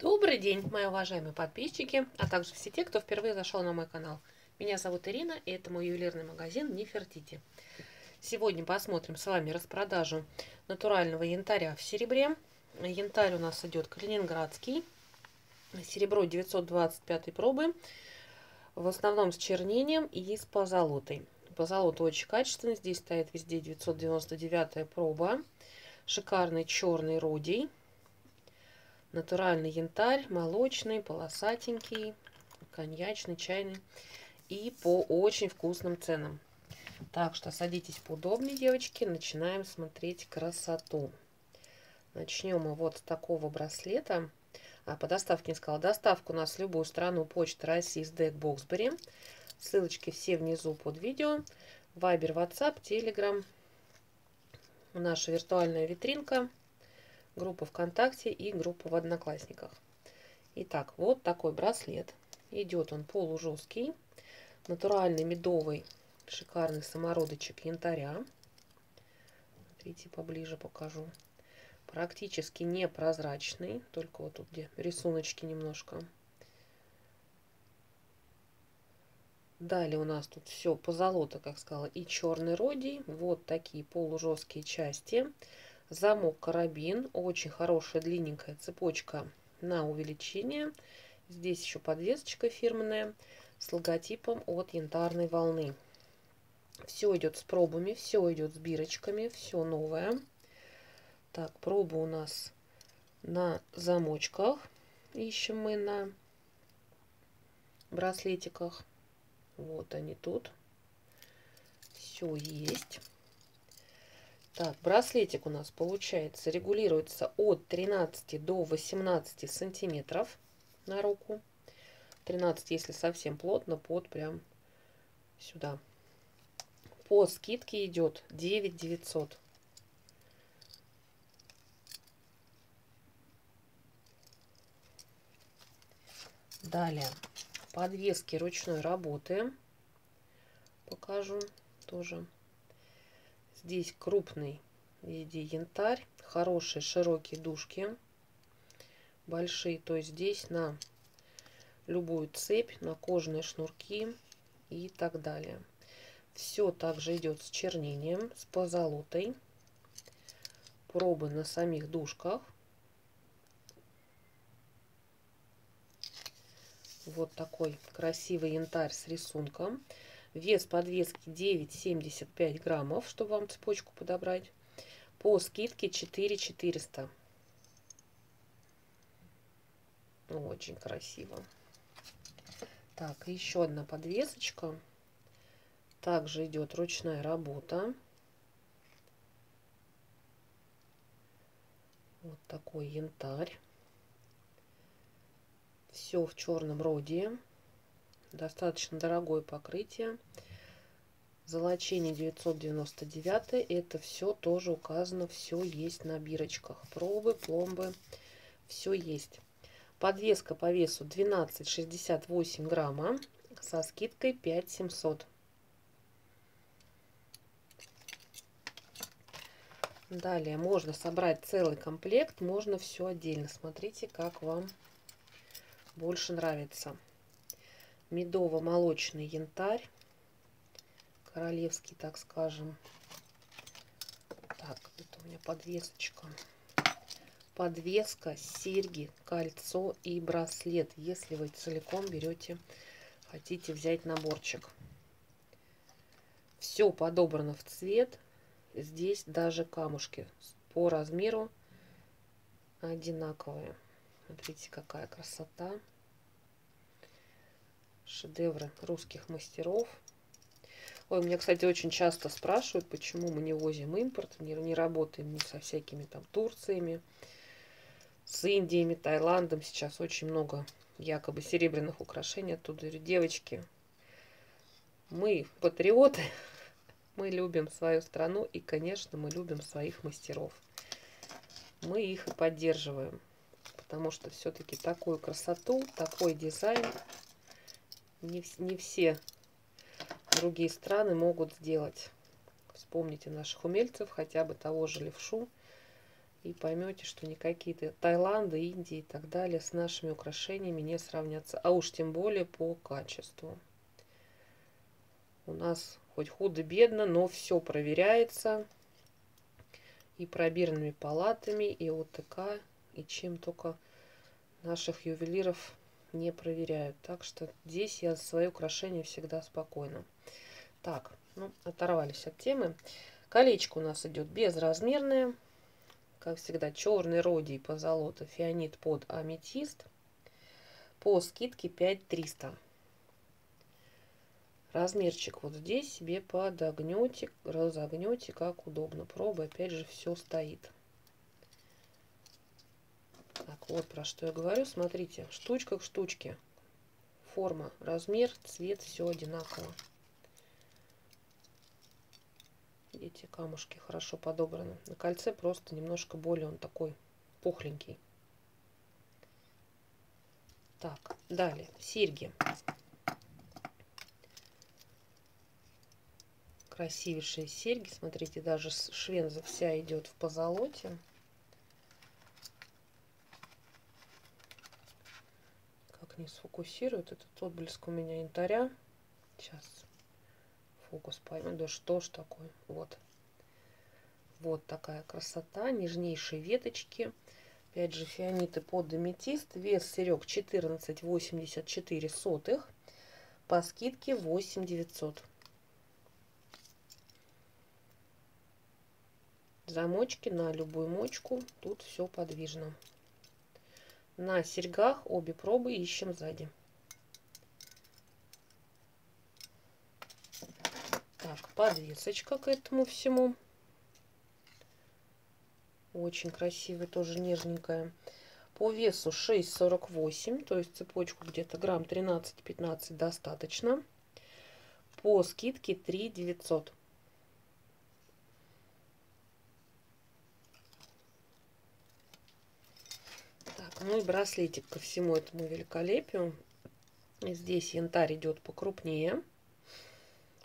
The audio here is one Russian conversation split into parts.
Добрый день, мои уважаемые подписчики, а также все те, кто впервые зашел на мой канал. Меня зовут Ирина, и это мой ювелирный магазин Нефертити. Сегодня посмотрим с вами распродажу натурального янтаря в серебре. Янтарь у нас идет калининградский, серебро 925 пробы, в основном с чернением и с позолотой. Позолота очень качественная, здесь стоит везде 999 проба, шикарный черный рудий. Натуральный янтарь, молочный, полосатенький, коньячный, чайный. И по очень вкусным ценам. Так что садитесь поудобнее, девочки. Начинаем смотреть красоту. Начнем мы вот с такого браслета. По доставке не сказала. Доставку у нас в любую страну. Почта России, СДЭК, Боксбери. Ссылочки все внизу под видео. Viber, WhatsApp, Telegram. Наша виртуальная витринка. Группа ВКонтакте и группа в Одноклассниках. Итак, вот такой браслет. Идет он полужесткий. Натуральный медовый шикарный самородочек янтаря. Смотрите, поближе покажу. Практически непрозрачный. Только вот тут где рисуночки немножко. Далее у нас тут все позолота, как сказала, и черный родий. Вот такие полужесткие части. Замок-карабин, очень хорошая длинненькая цепочка на увеличение. Здесь еще подвесочка фирменная с логотипом от янтарной волны. Все идет с пробами, все идет с бирочками, все новое. Так, пробы у нас на замочках. Ищем мы на браслетиках. Вот они тут. Все есть. Так, браслетик у нас получается, регулируется от 13 до 18 сантиметров на руку. 13, если совсем плотно, под прям сюда. По скидке идет 9900. Далее, подвески ручной работы. Покажу тоже. Здесь крупный везде янтарь, хорошие широкие дужки, большие. То есть здесь на любую цепь, на кожные шнурки и так далее. Все также идет с чернением, с позолотой. Пробы на самих дужках. Вот такой красивый янтарь с рисунком. Вес подвески 9,75 граммов, чтобы вам цепочку подобрать. По скидке 4400. Очень красиво. Так, еще одна подвесочка. Также идет ручная работа. Вот такой янтарь. Все в черном роде. Достаточно дорогое покрытие. Золочение 999. Это все тоже указано. Все есть на бирочках. Пробы, пломбы. Все есть. Подвеска по весу 12,68 грамма. Со скидкой 5700. Далее можно собрать целый комплект. Можно все отдельно. Смотрите, как вам больше нравится. Медово-молочный янтарь, королевский, так скажем. Так, это у меня подвесочка. Подвеска, серьги, кольцо и браслет, если вы целиком берете, хотите взять наборчик. Все подобрано в цвет. Здесь даже камушки по размеру одинаковые. Смотрите, какая красота. Шедевры русских мастеров. Ой, меня, кстати, очень часто спрашивают, почему мы не возим импорт, не работаем со всякими там Турциями, с Индиями, Таиландом. Сейчас очень много якобы серебряных украшений оттуда. Девочки, мы патриоты, мы любим свою страну и, конечно, мы любим своих мастеров. Мы их и поддерживаем, потому что все-таки такую красоту, такой дизайн не все другие страны могут сделать. Вспомните наших умельцев, хотя бы того же Левшу И поймете, что никакие-то Таиланды, Индии и так далее с нашими украшениями не сравнятся. А уж тем более по качеству. У нас хоть худо-бедно, но все проверяется. И пробирными палатами, и ОТК, и чем только наших ювелиров не проверяют. Так что здесь я за свои украшения всегда спокойна. Так, ну, оторвались от темы. Колечко у нас идет безразмерное. Как всегда, черный родий, позолота, фианит под аметист. По скидке 5300. Размерчик вот здесь себе подогнете, разогнете, как удобно. Проба, опять же, все стоит. Так, вот про что я говорю. Смотрите, штучка к штучке. Форма, размер, цвет, все одинаково. Эти камушки хорошо подобраны. На кольце просто немножко более он такой пухленький. Так, далее. Серьги. Красивейшие серьги. Смотрите, даже швенза вся идет в позолоте. Как не сфокусируют. Этот отблеск у меня янтаря. Сейчас. Фокус пойму. Да что ж такое? Вот. Вот такая красота. Нежнейшие веточки. Опять же, фианиты под аметист. Вес серег 14,84. По скидке 8900. Замочки на любую мочку. Тут все подвижно. На серьгах обе пробы ищем сзади. Так, подвесочка к этому всему. Очень красивая, тоже нежненькая. По весу 6,48, то есть цепочку где-то грамм 13-15 достаточно. По скидке 3900. Так, ну и браслетик ко всему этому великолепию. Здесь янтарь идет покрупнее.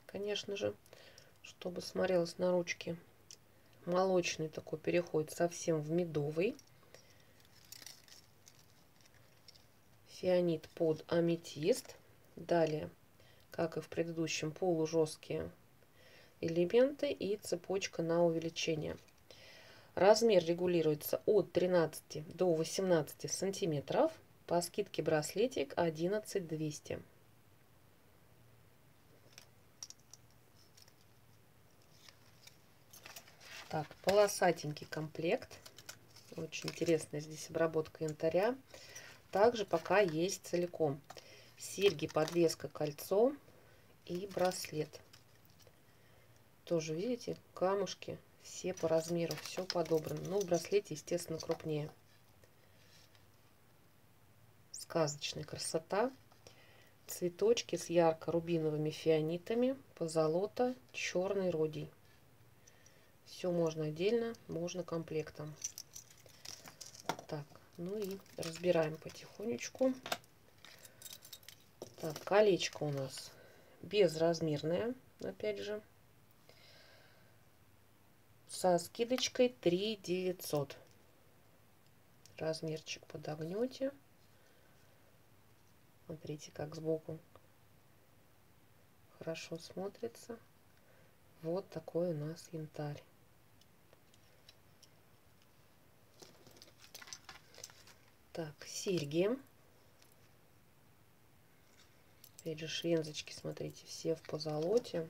Конечно же, чтобы смотрелось на ручке. Молочный такой переходит совсем в медовый. Фианит под аметист. Далее, как и в предыдущем, полужесткие элементы и цепочка на увеличение. Размер регулируется от 13 до 18 сантиметров. По скидке браслетик 11200. Так, полосатенький комплект. Очень интересная здесь обработка янтаря. Также пока есть целиком. Серьги, подвеска, кольцо и браслет. Тоже, видите, камушки все по размеру, все подобрано. Но в браслете, естественно, крупнее. Сказочная красота. Цветочки с ярко-рубиновыми фианитами, позолота, черный родий. Все можно отдельно, можно комплектом. Так, ну и разбираем потихонечку. Так, колечко у нас безразмерное, опять же. Со скидочкой 3900. Размерчик подогнете. Смотрите, как сбоку хорошо смотрится. Вот такой у нас янтарь. Так, серьги. Опять же, швензочки, смотрите, все в позолоте.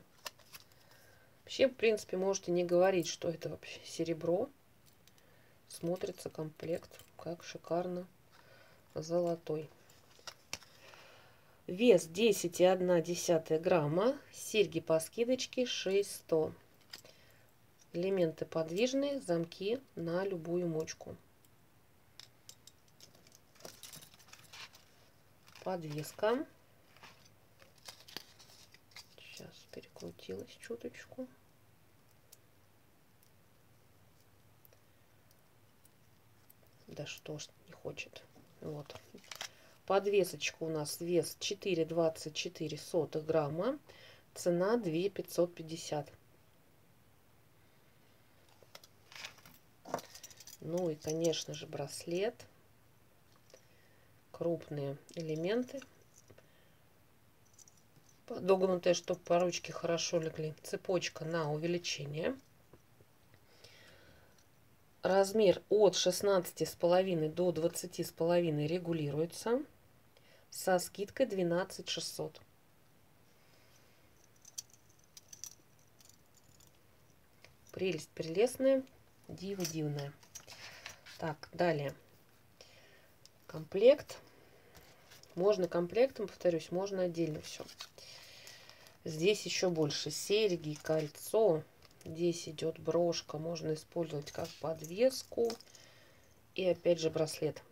Вообще, в принципе, можете не говорить, что это вообще серебро. Смотрится комплект как шикарно золотой. Вес 10,1 грамма. Серьги по скидочке 6100. Элементы подвижные, замки на любую мочку. Подвеска. Сейчас перекрутилась чуточку. Да что ж не хочет. Вот. Подвесочка у нас вес 4,24 грамма. Цена 2550. Ну и, конечно же, браслет. Крупные элементы. Подогнутая, чтобы по ручке хорошо легли. Цепочка на увеличение. Размер от 16,5 до 20,5 регулируется. Со скидкой 12 600. Прелесть прелестная, диво дивная. Так, далее. Комплект. Можно комплектом, повторюсь, можно отдельно все. Здесь еще больше. Серьги, кольцо. Здесь идет брошка. Можно использовать как подвеску. И опять же браслет.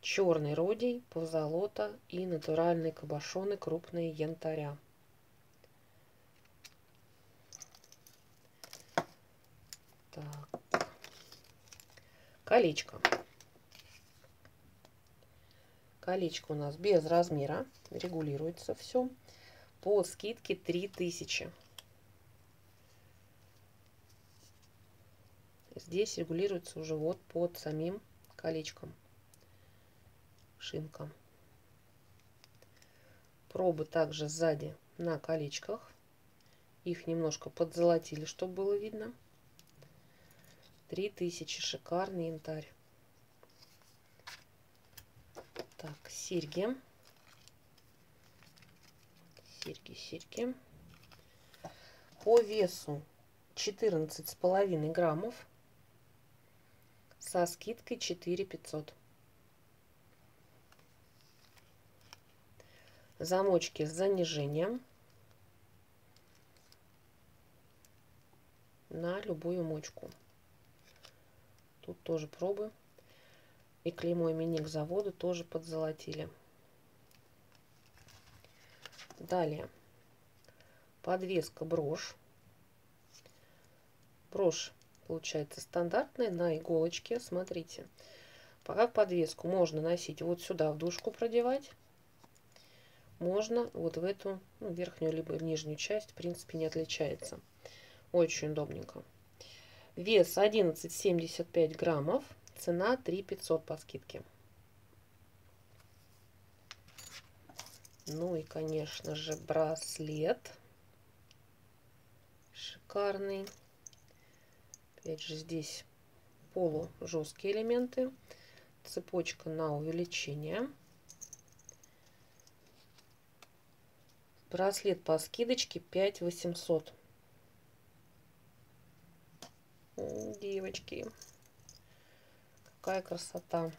Черный родий, позолота и натуральные кабошоны крупные янтаря. Так. Колечко. Колечко у нас без размера. Регулируется все. По скидке 3000. Здесь регулируется уже вот под самим колечком. Шинка. Пробы также сзади на колечках. Их немножко подзолотили, чтобы было видно. 3000, шикарный янтарь. Так, серьги. Серьги, серьги. По весу 14,5 граммов. Со скидкой 4500. Замочки с занижением. На любую мочку. Тут тоже пробы. И клеймо имени к заводу тоже подзолотили. Далее. Подвеска брошь. Брошь получается стандартная на иголочке. Смотрите. Пока подвеску можно носить вот сюда, в дужку продевать. Можно вот в эту, ну, верхнюю либо в нижнюю часть. В принципе, не отличается. Очень удобненько. Вес 11,75 граммов, цена 3500 по скидке. Ну и, конечно же, браслет. Шикарный. Опять же, здесь полужесткие элементы. Цепочка на увеличение. Браслет по скидочке 5800. Девочки, какая красота.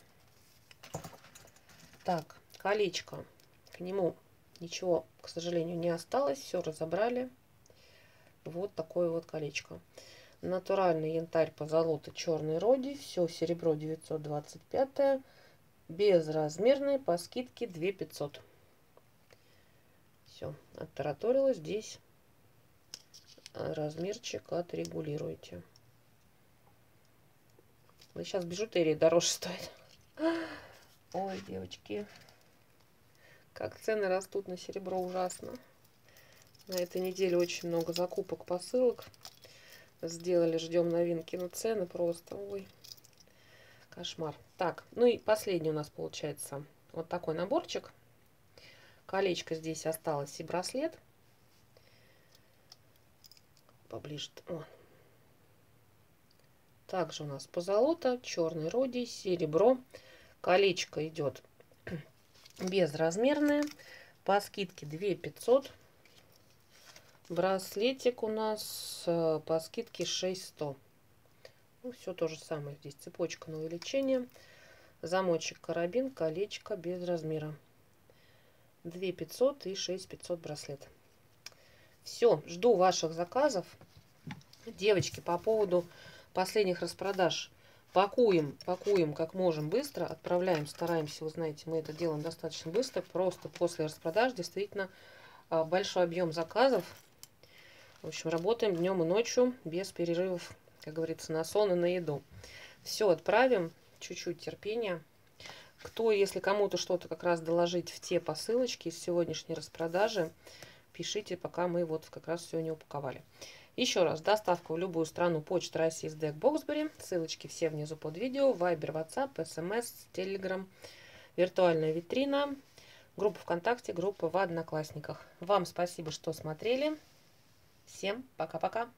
Так, колечко. К нему ничего, к сожалению, не осталось. Все разобрали. Вот такое вот колечко. Натуральный янтарь, позолота, черный родий. Все серебро 925. Безразмерное, по скидке 2500. Все, оттараторила. Здесь размерчик отрегулируйте. Сейчас бижутерия дороже стоит. Ой, девочки. Как цены растут на серебро, ужасно. На этой неделе очень много закупок, посылок сделали. Ждем новинки, но цены просто, ой, кошмар. Так, ну и последний у нас получается вот такой наборчик. Колечко здесь осталось и браслет. Поближе. О. Также у нас позолота, черный родий, серебро. Колечко идет безразмерное. По скидке 2500. Браслетик у нас по скидке 6100. Ну, все то же самое. Здесь цепочка на увеличение. Замочек, карабин, колечко без размера. 2500 и 6500 браслет. Все, жду ваших заказов. Девочки, по поводу последних распродаж пакуем как можем быстро, отправляем, стараемся, вы знаете, мы это делаем достаточно быстро, просто после распродаж действительно большой объем заказов. В общем, работаем днем и ночью, без перерывов, как говорится, на сон и на еду. Все отправим, чуть-чуть терпения. Кто, если кому-то что-то как раз доложить в те посылочки из сегодняшней распродажи, пишите, пока мы вот как раз все не упаковали. Еще раз, доставка в любую страну, почта России, СДЭК, Боксбери. Ссылочки все внизу под видео. Viber, WhatsApp, SMS, Telegram, виртуальная витрина, группа ВКонтакте, группа в Одноклассниках. Вам спасибо, что смотрели. Всем пока-пока.